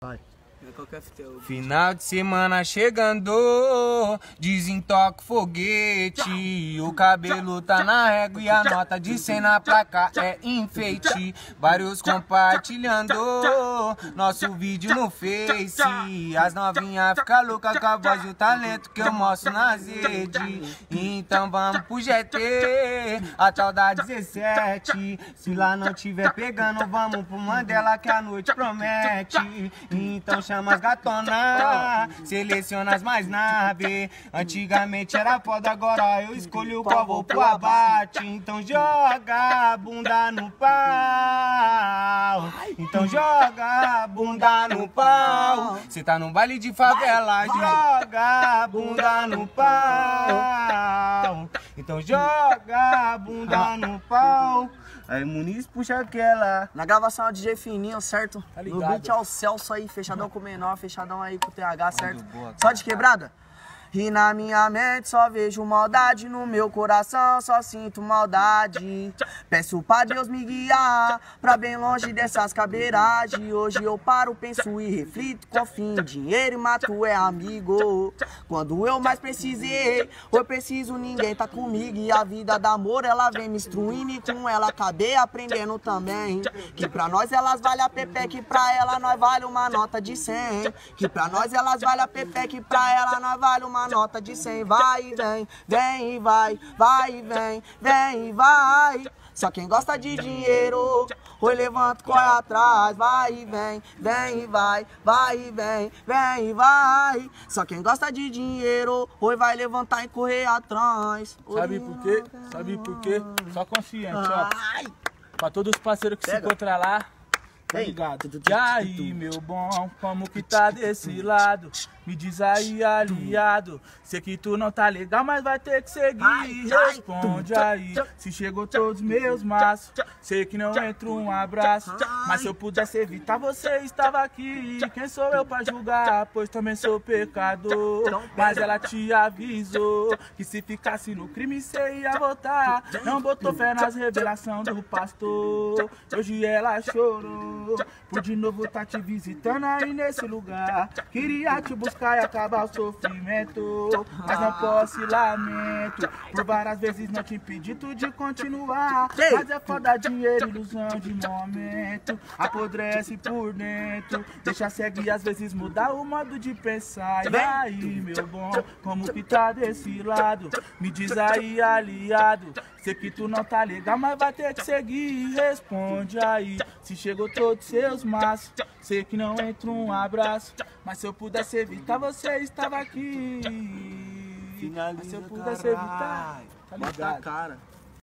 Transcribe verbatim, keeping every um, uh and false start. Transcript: Vai. Final de semana chegando, desentoca o foguete. O cabelo tá na régua e a nota de cem na placa é enfeite. Vários compartilhando nosso vídeo no Face. As novinhas ficam loucas com a voz e o talento que eu mostro nas redes. Então vamos pro G T, a tal da dezessete. Se lá não tiver pegando, vamos pro Mandela que a noite promete. Então chama as gatona, seleciona as mais nabe. Antigamente era foda, agora eu escolho qual vou pro abate. Então joga a bunda no pau, então joga a bunda no pau. Cê tá num baile de favela, joga a bunda no pau, então joga a bunda no pau. Aí Muniz puxa aquela. Na gravação é o D J Fininho, certo? Tá ligado. No beat é o Celso aí, fechadão com o menor, fechadão aí com o T H, certo? Boa, só de quebrada? E na minha mente só vejo maldade, no meu coração só sinto maldade. Peço pra Deus me guiar, pra bem longe dessas cabeiragens. Hoje eu paro, penso e reflito, confio em dinheiro e mato é amigo. Quando eu mais precisei, eu preciso, ninguém tá comigo. E a vida da amor, ela vem me instruindo e com ela acabei aprendendo também. Que pra nós elas vale a pepe, que pra ela nós vale uma nota de cem. Que pra nós elas vale a pepe, que pra ela nós vale uma nota de cem, vai e vem, vem e vai, vai e vem, vem e vai. Só quem gosta de dinheiro, oi levanta, corre atrás, vai e vem, vem e vai, vai e vem, vem e vai. Só quem gosta de dinheiro, oi vai levantar e correr atrás. Oi, sabe por quê? Sabe por quê? Só confiante, ó. Pra todos os parceiros que Pega. se encontram lá. Obrigado. E aí, meu bom, como que tá desse lado? Me diz aí, aliado. Sei que tu não tá legal, mas vai ter que seguir. Responde aí, se chegou todos meus maços. Sei que não entra um abraço, mas se eu pudesse evitar, você estava aqui. Quem sou eu pra julgar? Pois também sou pecador. Mas ela te avisou que se ficasse no crime, você ia voltar. Não botou fé nas revelações do pastor. Hoje ela chorou por de novo tá te visitando aí nesse lugar. Queria te buscar e acabar o sofrimento, mas não posso e lamento. Por várias vezes não te impedi tu de continuar, mas é foda, dinheiro, ilusão de momento. Apodrece por dentro, deixa cego e às vezes mudar o modo de pensar. E aí, meu bom, como que tá desse lado? Me diz aí, aliado. Sei que tu não tá legal, mas vai ter que seguir. Responde aí, se chegou todos seus maços. Sei que não entra um abraço, mas se eu pudesse evitar, você estava aqui. Mas se eu pudesse evitar, tá ligado?